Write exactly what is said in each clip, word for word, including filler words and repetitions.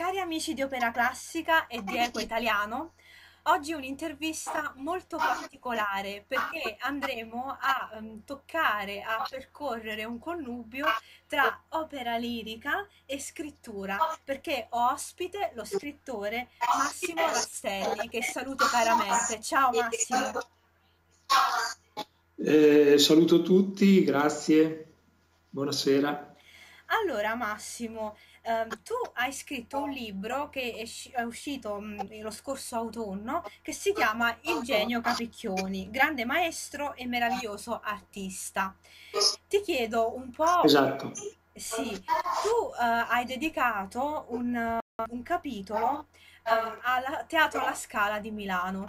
Cari amici di Opera Classica e di Eco Italiano, oggi un'intervista molto particolare perché andremo a um, toccare, a percorrere un connubio tra opera lirica e scrittura, perché ho ospite lo scrittore Massimo Rastelli, che saluto caramente. Ciao Massimo. Eh, saluto tutti, grazie, buonasera. Allora Massimo, ehm, tu hai scritto un libro che è, è uscito mh, lo scorso autunno, che si chiama Il genio Capicchioni, grande maestro e meraviglioso artista. Ti chiedo un po'... Esatto. Sì, tu eh, hai dedicato un, un capitolo eh, al Teatro alla Scala di Milano.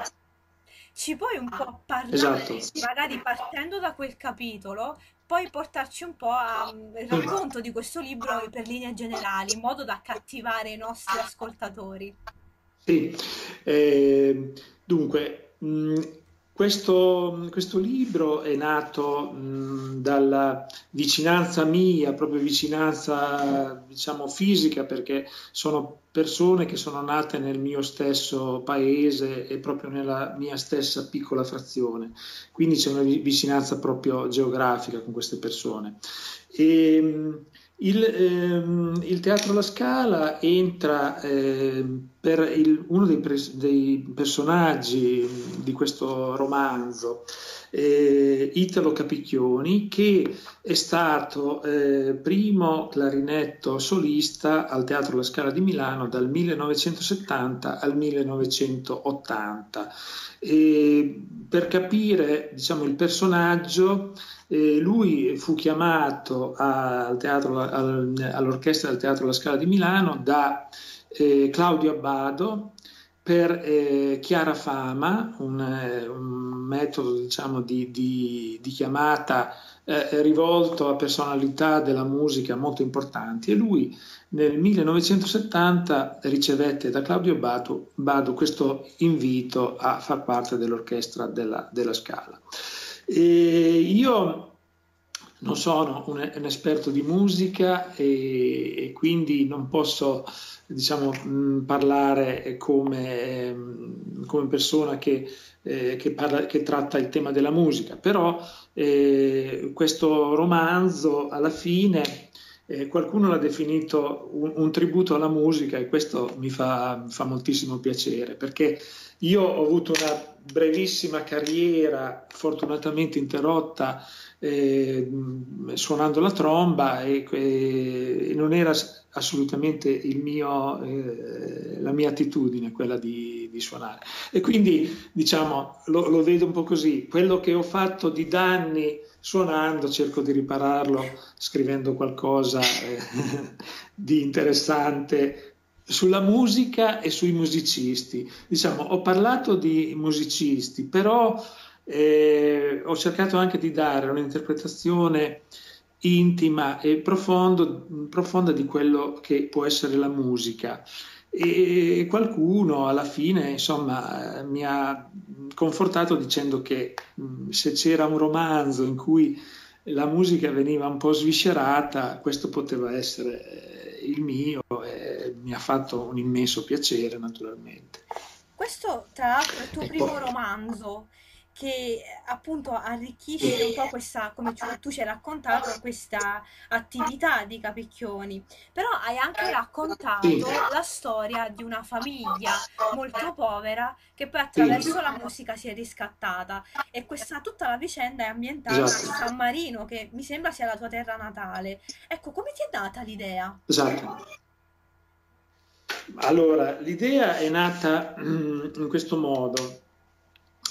Ci puoi un po' parlare, esatto, magari partendo da quel capitolo, poi portarci un po' al racconto di questo libro per linee generali, in modo da accattivare i nostri ascoltatori. Sì, eh, dunque, mh, questo, questo libro è nato mh, dalla vicinanza mia, proprio vicinanza, diciamo, fisica, perché sono persone che sono nate nel mio stesso paese e proprio nella mia stessa piccola frazione, quindi c'è una vicinanza proprio geografica con queste persone. E il, ehm, il Teatro alla Scala entra eh, per il, uno dei, dei personaggi di questo romanzo, eh, Italo Capicchioni, che è stato eh, primo clarinetto solista al Teatro alla Scala di Milano dal millenovecentosettanta al millenovecentottanta. E per capire, diciamo, il personaggio, eh, lui fu chiamato al teatro, al, all'orchestra del Teatro alla Scala di Milano da eh, Claudio Abbado, per eh, chiara fama, un, un metodo, diciamo, di, di, di chiamata eh, rivolto a personalità della musica molto importanti, e lui nel millenovecentosettanta ricevette da Claudio Abbado, Abbado questo invito a far parte dell'orchestra della, della Scala. E io non sono un, un esperto di musica e, e quindi non posso, diciamo, mh, parlare come, mh, come persona che, eh, che, parla, che tratta il tema della musica, però eh, questo romanzo alla fine eh, qualcuno l'ha definito un, un tributo alla musica, e questo mi fa, fa moltissimo piacere, perché io ho avuto una brevissima carriera fortunatamente interrotta eh, suonando la tromba, e, e non era assolutamente il mio, eh, la mia attitudine quella di, di suonare, e quindi, diciamo, lo, lo vedo un po' così. Quello che ho fatto di danni suonando cerco di ripararlo scrivendo qualcosa eh, di interessante sulla musica e sui musicisti. Diciamo, ho parlato di musicisti, però eh, ho cercato anche di dare un'interpretazione intima e profondo, profonda di quello che può essere la musica, e qualcuno alla fine, insomma, mi ha confortato dicendo che mh, se c'era un romanzo in cui la musica veniva un po' sviscerata, questo poteva essere il mio, e mi ha fatto un immenso piacere, naturalmente. Questo, tra l'altro, è il tuo e primo poi... romanzo, che appunto arricchisce un po' questa, come tu ci hai raccontato, questa attività di Capicchioni. Però hai anche raccontato, sì, la storia di una famiglia molto povera che poi attraverso, sì, la musica si è riscattata, e questa tutta la vicenda è ambientata, esatto, a San Marino, che mi sembra sia la tua terra natale. Ecco, come ti è nata l'idea? Esatto. Allora, l'idea è nata in questo modo.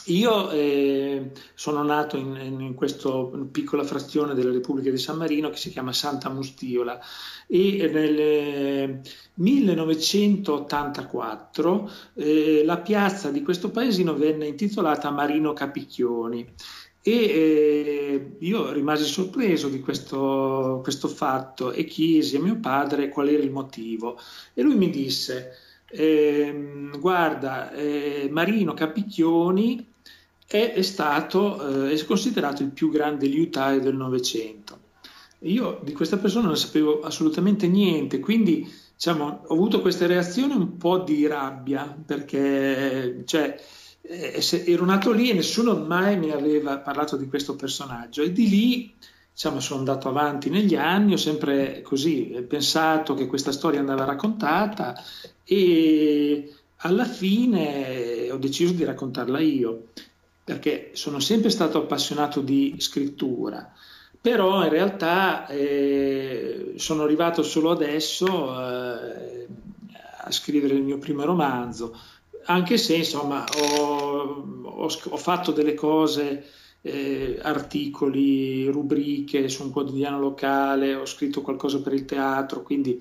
Io eh, sono nato in, in questa piccola frazione della Repubblica di San Marino che si chiama Santa Mustiola, e nel millenovecentottantaquattro eh, la piazza di questo paesino venne intitolata Marino Capicchioni, e eh, io rimasi sorpreso di questo, questo fatto, e chiesi a mio padre qual era il motivo, e lui mi disse eh, guarda, eh, Marino Capicchioni È, è stato eh, è considerato il più grande liutaio del Novecento. Io di questa persona non sapevo assolutamente niente, quindi diciamo, ho avuto queste reazioni un po' di rabbia, perché cioè, ero nato lì e nessuno mai mi aveva parlato di questo personaggio, e di lì diciamo, sono andato avanti negli anni, ho sempre così pensato che questa storia andava raccontata, e alla fine ho deciso di raccontarla io, perché sono sempre stato appassionato di scrittura, però in realtà eh, sono arrivato solo adesso eh, a scrivere il mio primo romanzo, anche se insomma ho, ho, ho fatto delle cose, eh, articoli, rubriche su un quotidiano locale, ho scritto qualcosa per il teatro, quindi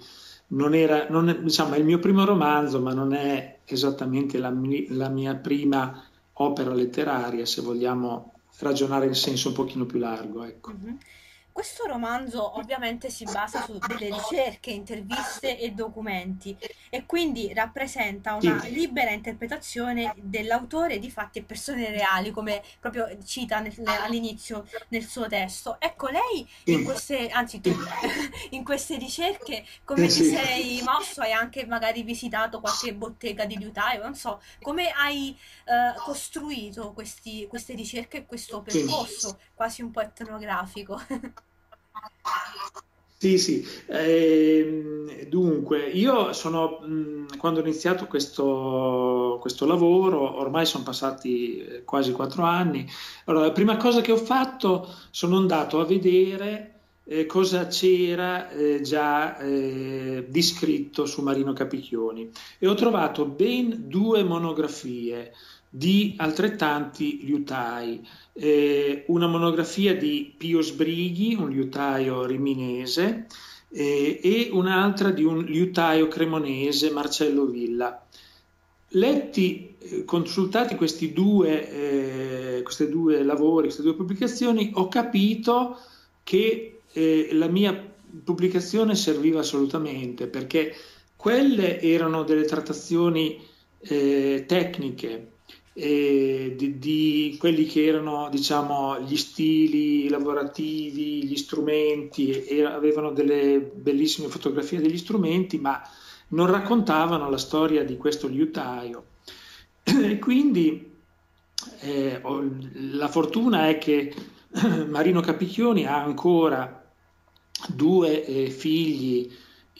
non era, non è, diciamo, è il mio primo romanzo, ma non è esattamente la, mi, la mia prima opera letteraria, se vogliamo ragionare in senso un pochino più largo, ecco. Mm-hmm. Questo romanzo ovviamente si basa su delle ricerche, interviste e documenti, e quindi rappresenta una sì. libera interpretazione dell'autore di fatti e persone reali, come proprio cita nel, all'inizio nel suo testo. Ecco, lei in queste, anzi tu, in queste ricerche come sì. ti sei mosso? Hai anche magari visitato qualche bottega di liutaio, non so, come hai eh, costruito questi, queste ricerche e questo percorso quasi un po' etnografico? Sì, sì. Eh, dunque, io sono, mh, quando ho iniziato questo, questo lavoro, ormai sono passati quasi quattro anni, allora la prima cosa che ho fatto, sono andato a vedere eh, cosa c'era eh, già eh, di scritto su Marino Capicchioni, e ho trovato ben due monografie di altrettanti liutai, eh, una monografia di Pio Sbrighi, un liutaio riminese, eh, e un'altra di un liutaio cremonese, Marcello Villa. Letti, consultati questi due, eh, questi due lavori, queste due pubblicazioni, ho capito che eh, la mia pubblicazione serviva assolutamente, perché quelle erano delle trattazioni eh, tecniche, Eh, di, di quelli che erano, diciamo, gli stili lavorativi, gli strumenti, e avevano delle bellissime fotografie degli strumenti, ma non raccontavano la storia di questo liutaio. E quindi eh, ho, la fortuna è che Marino Capicchioni ha ancora due eh, figli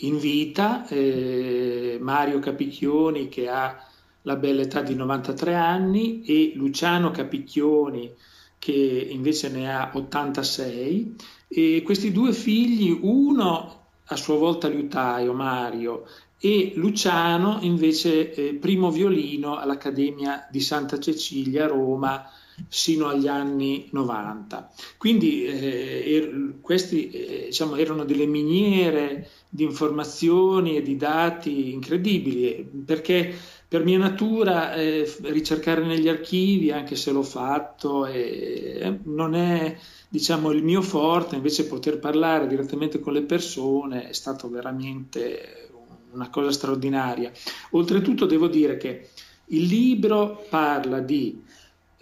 in vita, eh, Mario Capicchioni, che ha la bella età di novantatré anni, e Luciano Capicchioni, che invece ne ha ottantasei, e questi due figli, uno a sua volta liutaio, Mario, e Luciano invece eh, primo violino all'Accademia di Santa Cecilia a Roma sino agli anni novanta. Quindi eh, er, questi eh, diciamo, erano delle miniere di informazioni e di dati incredibili, perché per mia natura eh, ricercare negli archivi, anche se l'ho fatto, eh, non è, diciamo, il mio forte, invece poter parlare direttamente con le persone è stato veramente una cosa straordinaria. Oltretutto devo dire che il libro parla di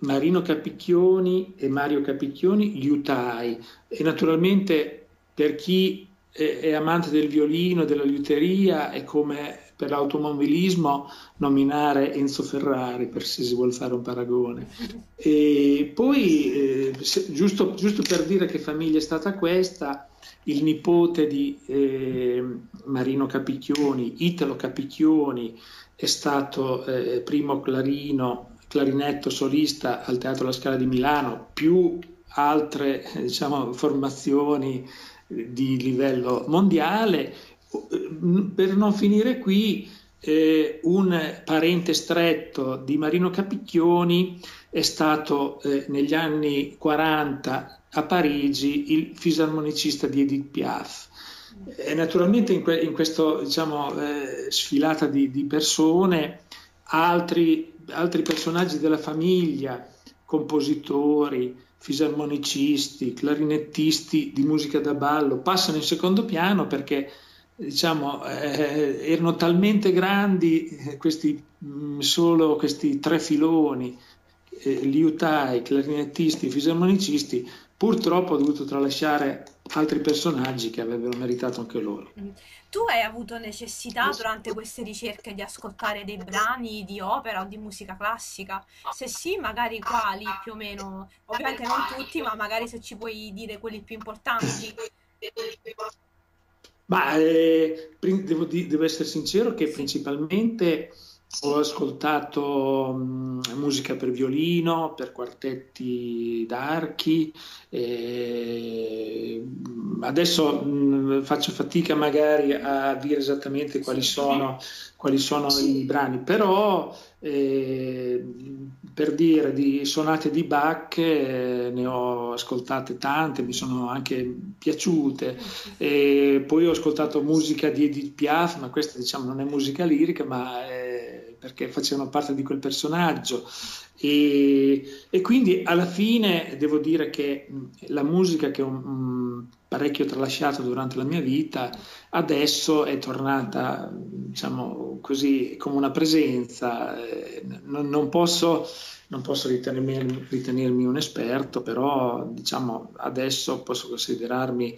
Marino Capicchioni e Mario Capicchioni liutai, e naturalmente per chi è, è amante del violino, della liuteria, è come per l'automobilismo nominare Enzo Ferrari, per se si vuol fare un paragone. E poi eh, se, giusto, giusto per dire che famiglia è stata questa, il nipote di eh, Marino Capicchioni, Italo Capicchioni, è stato eh, primo clarino clarinetto solista al Teatro alla Scala di Milano, più altre, diciamo, formazioni di livello mondiale. Per non finire qui, eh, un parente stretto di Marino Capicchioni è stato eh, negli anni quaranta a Parigi il fisarmonicista di Edith Piaf. Eh, naturalmente in, que in questo, diciamo, eh, sfilata di, di persone, altri altri personaggi della famiglia, compositori, fisarmonicisti, clarinettisti di musica da ballo, passano in secondo piano perché, diciamo, eh, erano talmente grandi questi, mh, solo questi tre filoni, eh, liutai, clarinettisti, fisarmonicisti. Purtroppo ho dovuto tralasciare altri personaggi che avrebbero meritato anche loro. Tu hai avuto necessità durante queste ricerche di ascoltare dei brani di opera o di musica classica? Se sì, magari quali più o meno? Ovviamente non tutti, ma magari se ci puoi dire quelli più importanti. Ma eh, devo, devo essere sincero che principalmente ho ascoltato um, musica per violino, per quartetti d'archi, e adesso mh, faccio fatica magari a dire esattamente quali sono, quali sono i brani, però eh, per dire di sonate di Bach eh, ne ho ascoltate tante, mi sono anche piaciute, e poi ho ascoltato musica di Edith Piaf, ma questa diciamo non è musica lirica, ma eh, perché facevano parte di quel personaggio, e, e quindi alla fine devo dire che la musica che ho mh, parecchio tralasciato durante la mia vita adesso è tornata, diciamo così, come una presenza. Non, non posso, non posso ritenermi, ritenermi un esperto, però diciamo adesso posso considerarmi,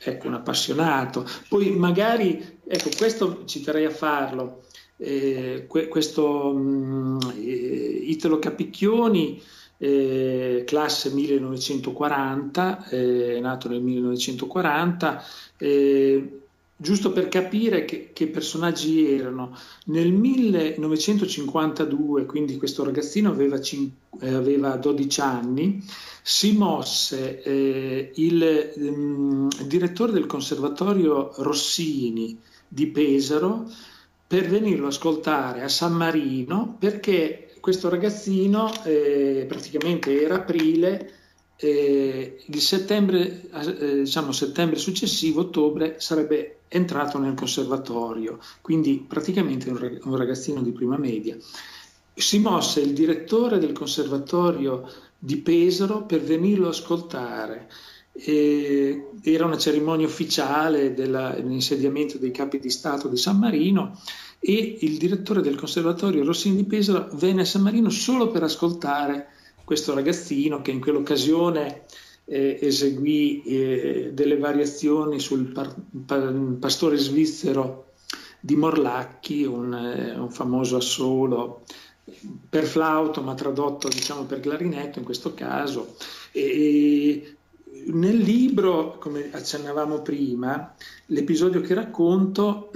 ecco, un appassionato. Poi magari, ecco, questo ci terrei a farlo, eh, que, questo mh, Italo Capicchioni, Eh, classe millenovecentoquaranta, eh, nato nel millenovecentoquaranta, eh, giusto per capire che, che personaggi erano. Nel millenovecentocinquantadue, quindi questo ragazzino aveva, eh, aveva dodici anni, si mosse eh, il um, direttore del Conservatorio Rossini di Pesaro per venirlo ad ascoltare a San Marino, perché questo ragazzino eh, praticamente era aprile, eh, il settembre, eh, diciamo settembre successivo, ottobre, sarebbe entrato nel conservatorio, quindi praticamente un, un ragazzino di prima media. Si mosse il direttore del conservatorio di Pesaro per venirlo ad ascoltare. Eh, era una cerimonia ufficiale dell'insediamento dei capi di Stato di San Marino, e il direttore del Conservatorio Rossini di Pesaro venne a San Marino solo per ascoltare questo ragazzino, che in quell'occasione eh, eseguì eh, delle variazioni sul par pa pastore svizzero di Morlacchi, un, eh, un famoso assolo per flauto, ma tradotto diciamo per clarinetto in questo caso. E nel libro, come accennavamo prima, l'episodio che racconto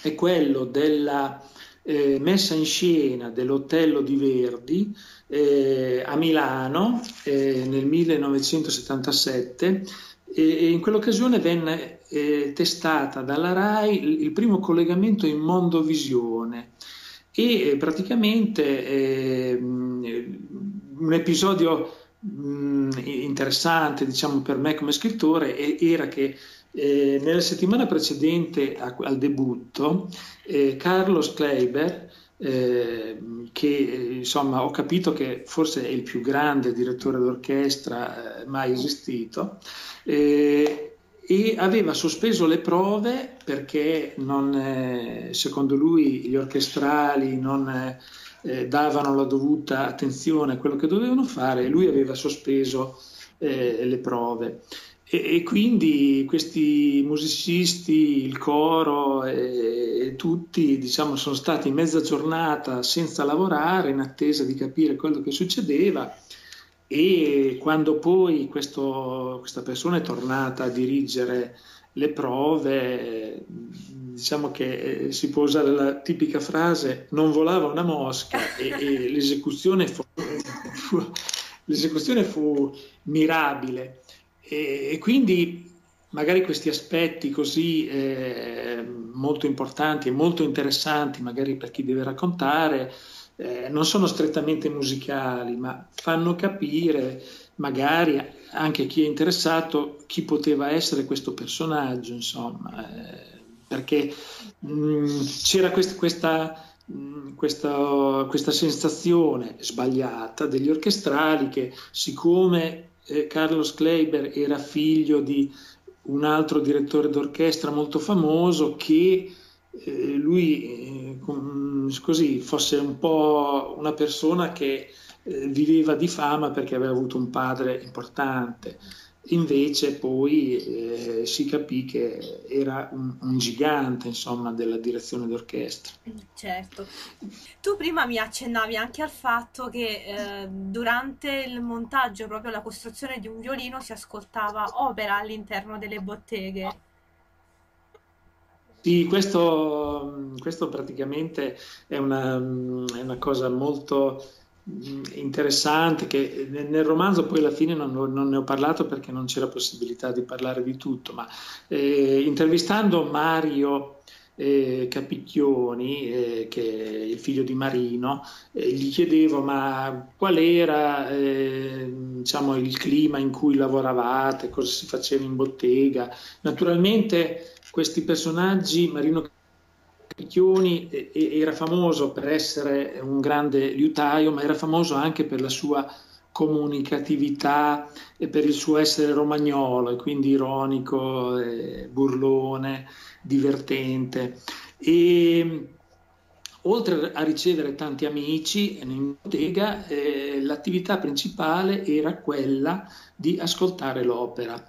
è quello della eh, messa in scena dell'Otello di Verdi eh, a Milano eh, nel millenovecentosettantasette, e, e in quell'occasione venne eh, testata dalla RAI il, il primo collegamento in Mondovisione, e eh, praticamente eh, un episodio mh, interessante diciamo per me come scrittore eh, era che Eh, nella settimana precedente a, al debutto, eh, Carlos Kleiber, eh, che insomma ho capito che forse è il più grande direttore d'orchestra eh, mai esistito, eh, e aveva sospeso le prove perché non, eh, secondo lui gli orchestrali non eh, davano la dovuta attenzione a quello che dovevano fare, e lui aveva sospeso eh, le prove. E, e quindi questi musicisti, il coro e, e tutti diciamo sono stati mezza giornata senza lavorare in attesa di capire quello che succedeva, e quando poi questo, questa persona è tornata a dirigere le prove, diciamo che eh, si può usare la tipica frase "non volava una mosca", e, e l'esecuzione fu, fu, l'esecuzione fu mirabile. E quindi magari questi aspetti così eh, molto importanti e molto interessanti magari per chi deve raccontare eh, non sono strettamente musicali, ma fanno capire magari anche chi è interessato chi poteva essere questo personaggio, insomma, eh, perché c'era quest questa questa questa sensazione sbagliata degli orchestrali che, siccome Carlos Kleiber era figlio di un altro direttore d'orchestra molto famoso, che eh, lui eh, com, così, fosse un po' una persona che eh, viveva di fama perché aveva avuto un padre importante. invece poi eh, si capì che era un, un gigante, insomma, della direzione d'orchestra. Certo. Tu prima mi accennavi anche al fatto che eh, durante il montaggio, proprio la costruzione di un violino, si ascoltava opera all'interno delle botteghe. Sì, questo, questo praticamente è una, è una cosa molto interessante, che nel romanzo poi alla fine non, non ne ho parlato perché non c'era possibilità di parlare di tutto, ma eh, intervistando Mario eh, Capicchioni, eh, che è il figlio di Marino, eh, gli chiedevo ma qual era eh, diciamo, il clima in cui lavoravate, cosa si faceva in bottega. Naturalmente questi personaggi, Marino Capicchioni era famoso per essere un grande liutaio, ma era famoso anche per la sua comunicatività e per il suo essere romagnolo, e quindi ironico, eh, burlone, divertente. E oltre a ricevere tanti amici in bottega, eh, l'attività principale era quella di ascoltare l'opera,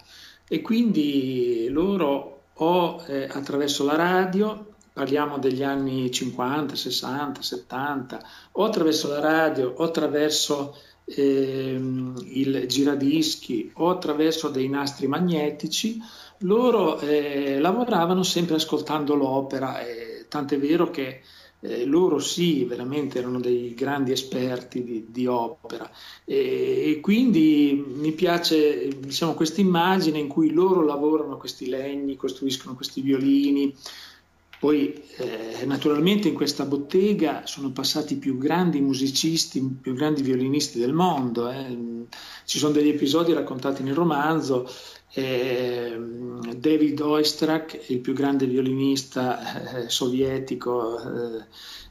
e quindi loro o eh, attraverso la radio, parliamo degli anni cinquanta, sessanta, settanta, o attraverso la radio, o attraverso eh, il giradischi, o attraverso dei nastri magnetici, loro eh, lavoravano sempre ascoltando l'opera, eh, tant'è vero che eh, loro sì, veramente erano dei grandi esperti di, di opera, e, e quindi mi piace, diciamo, questa immagine in cui loro lavorano questi legni, costruiscono questi violini. Poi eh, naturalmente in questa bottega sono passati i più grandi musicisti, i più grandi violinisti del mondo. Eh. Ci sono degli episodi raccontati nel romanzo. Eh, David Oistrak, il più grande violinista eh, sovietico,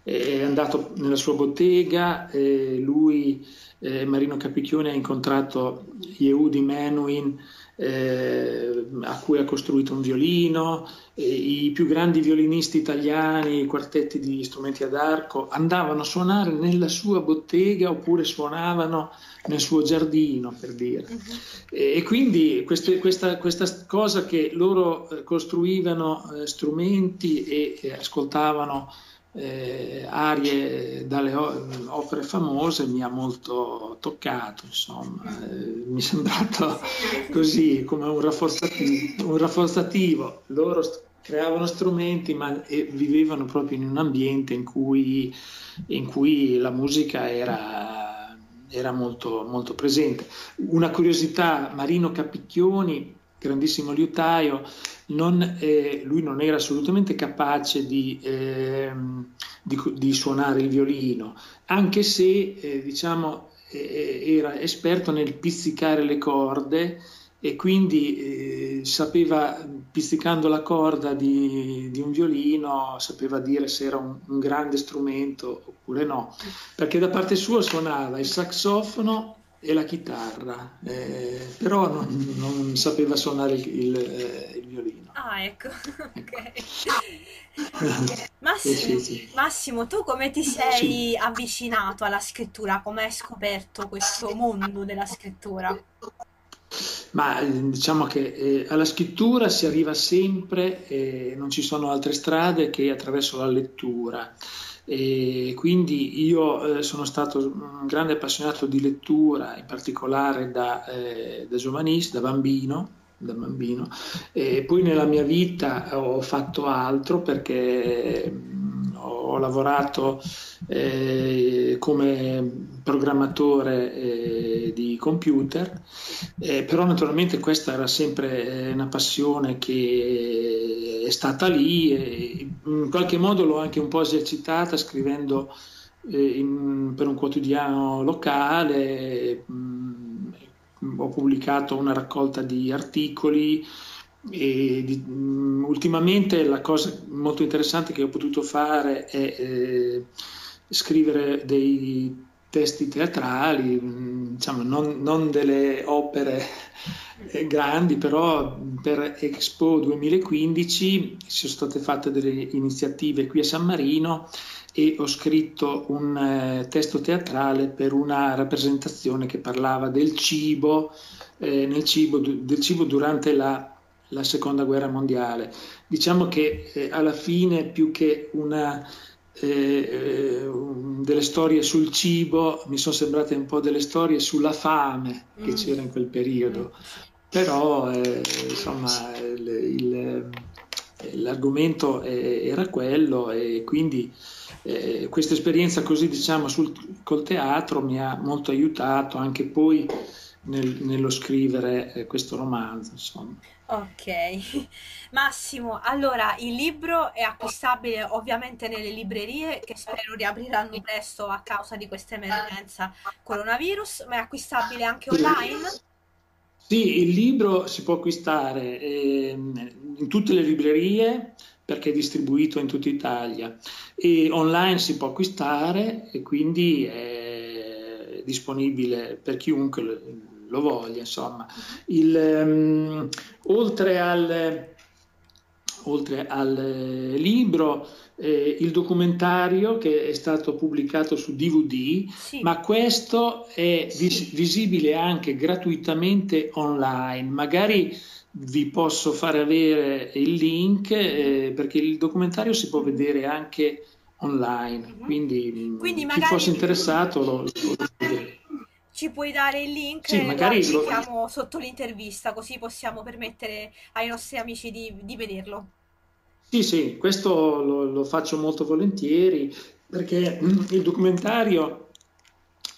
eh, è andato nella sua bottega, eh, lui, eh, Marino Capicchioni, ha incontrato Yehudi Menuhin, Eh, a cui ha costruito un violino. Eh, i più grandi violinisti italiani, i quartetti di strumenti ad arco, andavano a suonare nella sua bottega oppure suonavano nel suo giardino, per dire. Uh-huh. eh, e quindi queste, questa, questa cosa che loro costruivano eh, strumenti e, e ascoltavano eh, arie dalle opere famose mi ha molto toccato, insomma, eh, mi è sembrato così come un rafforzativo, un rafforzativo. Loro st- creavano strumenti, ma eh, vivevano proprio in un ambiente in cui, in cui la musica era, era molto, molto presente. Una curiosità: Marino Capicchioni, grandissimo liutaio, non, eh, lui non era assolutamente capace di, eh, di, di suonare il violino, anche se eh, diciamo, eh, era esperto nel pizzicare le corde, e quindi eh, sapeva, pizzicando la corda di, di un violino, sapeva dire se era un, un grande strumento oppure no, perché da parte sua suonava il saxofono e la chitarra, eh, però non, non sapeva suonare il, il, il violino. Ah, ecco, ok. Massimo, sì, sì, sì. Massimo, tu come ti sei sì. avvicinato alla scrittura? Come hai scoperto questo mondo della scrittura? Ma diciamo che eh, alla scrittura si arriva sempre, eh, non ci sono altre strade che attraverso la lettura. E quindi io eh, sono stato un grande appassionato di lettura, in particolare da, eh, da giovanista, da bambino, da bambino. E poi nella mia vita ho fatto altro, perché ho lavorato eh, come programmatore eh, di computer, eh, però naturalmente questa era sempre una passione che è stata lì, e in qualche modo l'ho anche un po' esercitata scrivendo eh, in, per un quotidiano locale. Mh, ho pubblicato una raccolta di articoli, e di, mh, ultimamente la cosa molto interessante che ho potuto fare è eh, scrivere dei testi teatrali, mh, diciamo, non, non delle opere grandi, però per Expo duemilaquindici sono state fatte delle iniziative qui a San Marino, e ho scritto un eh, testo teatrale per una rappresentazione che parlava del cibo eh, nel cibo, del cibo durante la, la seconda guerra mondiale. Diciamo che eh, alla fine, più che una eh, delle storie sul cibo, mi sono sembrate un po' delle storie sulla fame che mm. c'era in quel periodo. Però eh, insomma il, il, l'argomento eh, era quello, e quindi eh, questa esperienza così, diciamo, sul, col teatro mi ha molto aiutato anche poi nel, nello scrivere eh, questo romanzo, insomma. Ok, Massimo, allora il libro è acquistabile ovviamente nelle librerie, che spero riapriranno presto a causa di questa emergenza coronavirus, ma è acquistabile anche online? Sì, il libro si può acquistare eh, in tutte le librerie, perché è distribuito in tutta Italia, e online si può acquistare, e quindi è disponibile per chiunque lo, lo voglia, insomma. Il, ehm, oltre al, oltre al libro, eh, il documentario che è stato pubblicato su D V D, sì. ma questo è vis- visibile anche gratuitamente online. Magari vi posso fare avere il link, eh, perché il documentario si può vedere anche online, quindi, quindi chi fosse interessato lo, lo vede. Ci puoi dare il link, sì, magari lo mettiamo sotto l'intervista, così possiamo permettere ai nostri amici di, di vederlo. Sì, sì, questo lo, lo faccio molto volentieri, perché il documentario,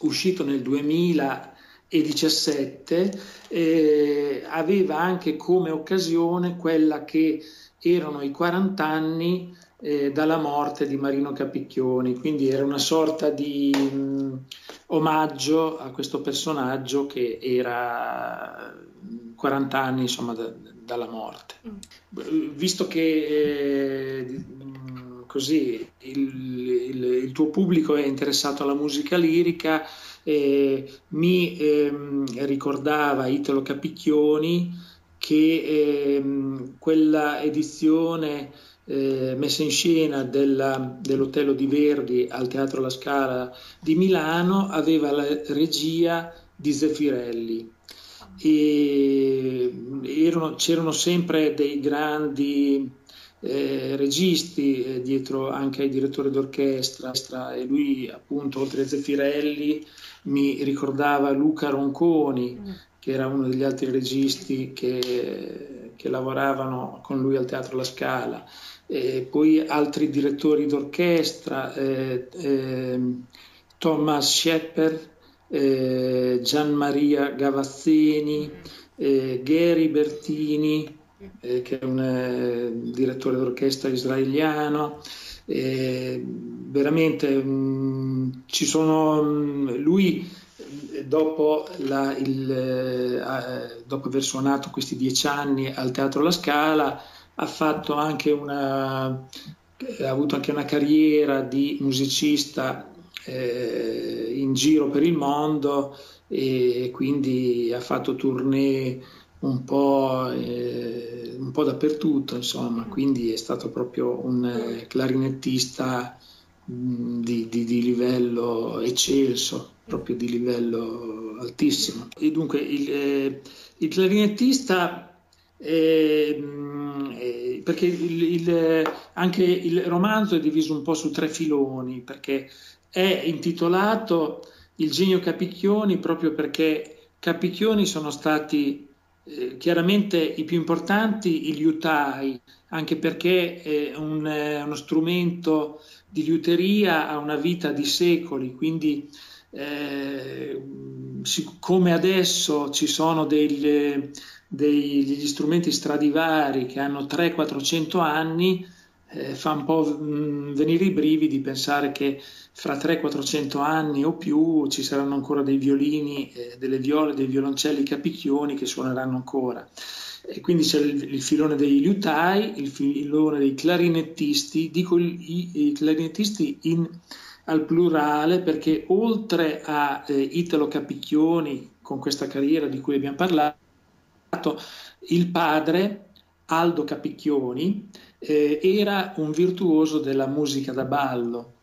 uscito nel duemiladiciassette, eh, aveva anche come occasione quella che erano i quaranta anni eh, dalla morte di Marino Capicchioni, quindi era una sorta di mh, omaggio a questo personaggio che era quaranta anni, insomma, da, dalla morte. Mm. Visto che eh, così il, il, il tuo pubblico è interessato alla musica lirica, eh, mi eh, ricordava Italo Capicchioni che eh, quella edizione eh, messa in scena della, dell'Otello di Verdi al Teatro alla Scala di Milano aveva la regia di Zeffirelli, e erano, c'erano sempre dei grandi eh, registi eh, dietro, anche ai direttori d'orchestra, e lui, appunto, oltre a Zeffirelli mi ricordava Luca Ronconi, mm. che era uno degli altri registi che, che lavoravano con lui al Teatro alla Scala, e poi altri direttori d'orchestra, eh, eh, Thomas Shepper, eh, Gianmaria Gavazzini, eh, Gary Bertini, eh, che è un eh, direttore d'orchestra israeliano. Eh, veramente mh, ci sono mh, lui Dopo, la, il, eh, dopo aver suonato questi dieci anni al Teatro alla Scala, ha fatto anche una, ha avuto anche una carriera di musicista eh, in giro per il mondo, e quindi ha fatto tournée un po', eh, un po' dappertutto, insomma. Quindi è stato proprio un eh, clarinettista mh, di, di, di livello eccelso, proprio di livello altissimo. E dunque il, eh, il clarinettista, eh, eh, perché il, il, anche il romanzo è diviso un po' su tre filoni, perché è intitolato Il genio Capicchioni proprio perché Capicchioni sono stati eh, chiaramente i più importanti, i liutai, anche perché è un, eh, uno strumento di liuteria, ha una vita di secoli, quindi Eh, siccome adesso ci sono degli, degli strumenti Stradivari che hanno trecento-quattrocento anni, eh, fa un po' venire i brividi pensare che fra trecento-quattrocento anni o più ci saranno ancora dei violini, eh, delle viole, dei violoncelli Capicchioni che suoneranno ancora. E quindi c'è il, il filone dei liutai, il filone dei clarinettisti, dico i, i clarinettisti in al plurale, perché oltre a eh, Italo Capicchioni, con questa carriera di cui abbiamo parlato, il padre Aldo Capicchioni, eh, era un virtuoso della musica da ballo,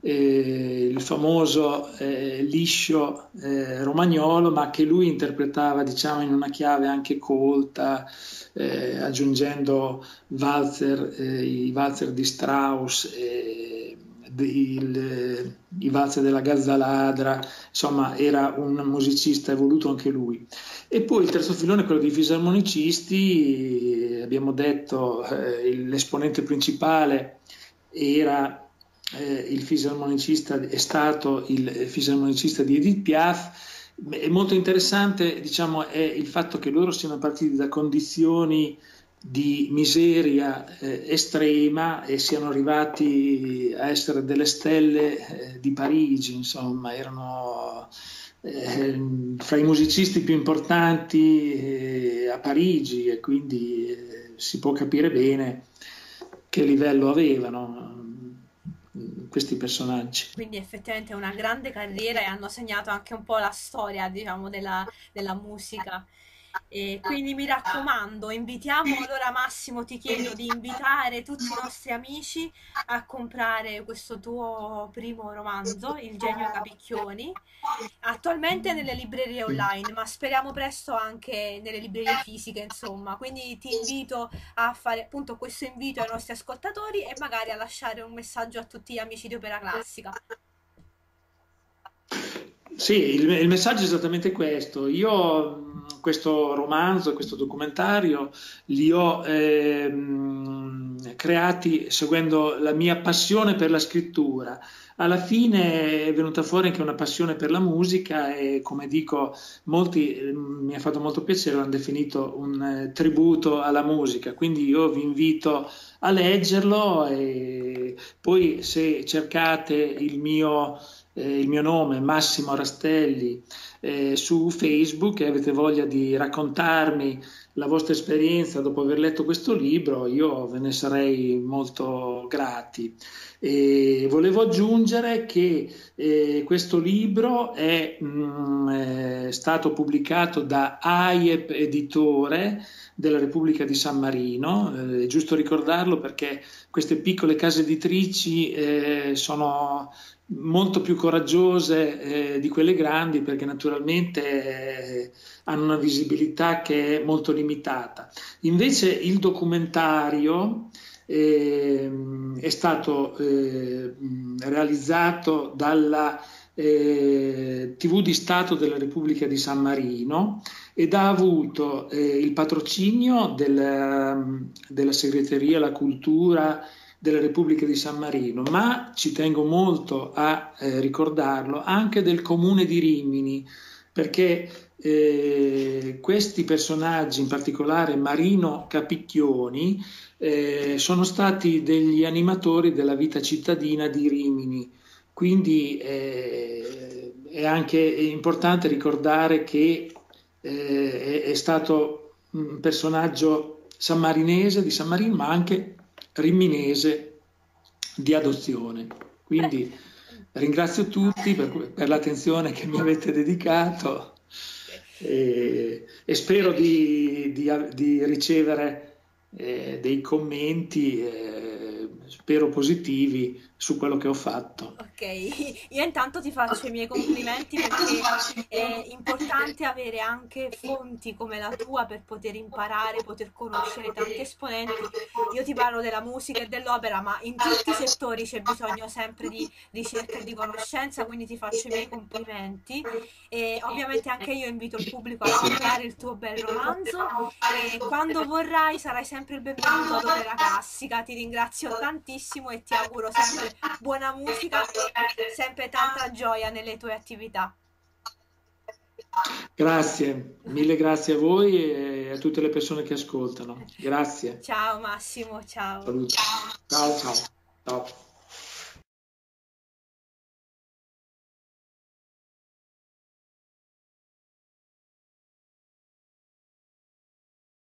eh, il famoso eh, liscio eh, romagnolo, ma che lui interpretava, diciamo, in una chiave anche colta, eh, aggiungendo valzer, eh, i valzer di Strauss, eh, il, eh, i valzer della Gazzaladra. Insomma, era un musicista evoluto anche lui. E poi il terzo filone è quello dei fisarmonicisti. Abbiamo detto eh, l'esponente principale era eh, il fisarmonicista, è stato il fisarmonicista di Edith Piaf. È molto interessante, diciamo, è il fatto che loro siano partiti da condizioni di miseria eh, estrema e siano arrivati a essere delle stelle eh, di Parigi. Insomma, erano eh, fra i musicisti più importanti eh, a Parigi, e quindi eh, si può capire bene che livello avevano questi personaggi. Quindi effettivamente una grande carriera, e hanno segnato anche un po' la storia, diciamo, della, della musica. E quindi mi raccomando, invitiamo, allora Massimo ti chiedo di invitare tutti i nostri amici a comprare questo tuo primo romanzo, Il genio Capicchioni, attualmente nelle librerie online, ma speriamo presto anche nelle librerie fisiche, insomma. Quindi ti invito a fare appunto questo invito ai nostri ascoltatori e magari a lasciare un messaggio a tutti gli amici di Opera Classica. Sì, il, il messaggio è esattamente questo. Io questo romanzo, questo documentario li ho ehm, creati seguendo la mia passione per la scrittura. Alla fine è venuta fuori anche una passione per la musica, e come dico, molti eh, mi ha fatto molto piacere, l'hanno definito un eh, tributo alla musica. Quindi io vi invito a leggerlo, e poi se cercate il mio... Eh, il mio nome, Massimo Rastelli, eh, su Facebook, e avete voglia di raccontarmi la vostra esperienza dopo aver letto questo libro, io ve ne sarei molto grati. E volevo aggiungere che eh, questo libro è, mh, è stato pubblicato da A I E P editore della Repubblica di San Marino. Eh, è giusto ricordarlo perché queste piccole case editrici eh, sono molto più coraggiose eh, di quelle grandi, perché naturalmente eh, hanno una visibilità che è molto limitata. Invece il documentario eh, è stato eh, realizzato dalla eh, tivù di Stato della Repubblica di San Marino, ed ha avuto eh, il patrocinio della, della Segreteria alla Cultura della Repubblica di San Marino, ma ci tengo molto a eh, ricordarlo, anche del Comune di Rimini, perché eh, questi personaggi, in particolare Marino Capicchioni, eh, sono stati degli animatori della vita cittadina di Rimini. Quindi eh, è anche importante ricordare che eh, è, è stato un personaggio sammarinese, di San Marino, ma anche riminese di adozione. Quindi ringrazio tutti per, per l'attenzione che mi avete dedicato, e, e spero di, di, di ricevere eh, dei commenti eh, spero positivi su quello che ho fatto. Ok, io intanto ti faccio i miei complimenti, perché è importante avere anche fonti come la tua per poter imparare, poter conoscere tanti esponenti. Io ti parlo della musica e dell'opera, ma in tutti i settori c'è bisogno sempre di ricerca e di conoscenza, quindi ti faccio i miei complimenti, e ovviamente anche io invito il pubblico a comprare il tuo bel romanzo, e quando vorrai sarai sempre il benvenuto ad Opera Classica. Ti ringrazio tantissimo e ti auguro sempre buona musica, sempre tanta gioia nelle tue attività. Grazie, mille grazie a voi e a tutte le persone che ascoltano. Grazie. Ciao Massimo, ciao. Saluti. Ciao, ciao. Ciao.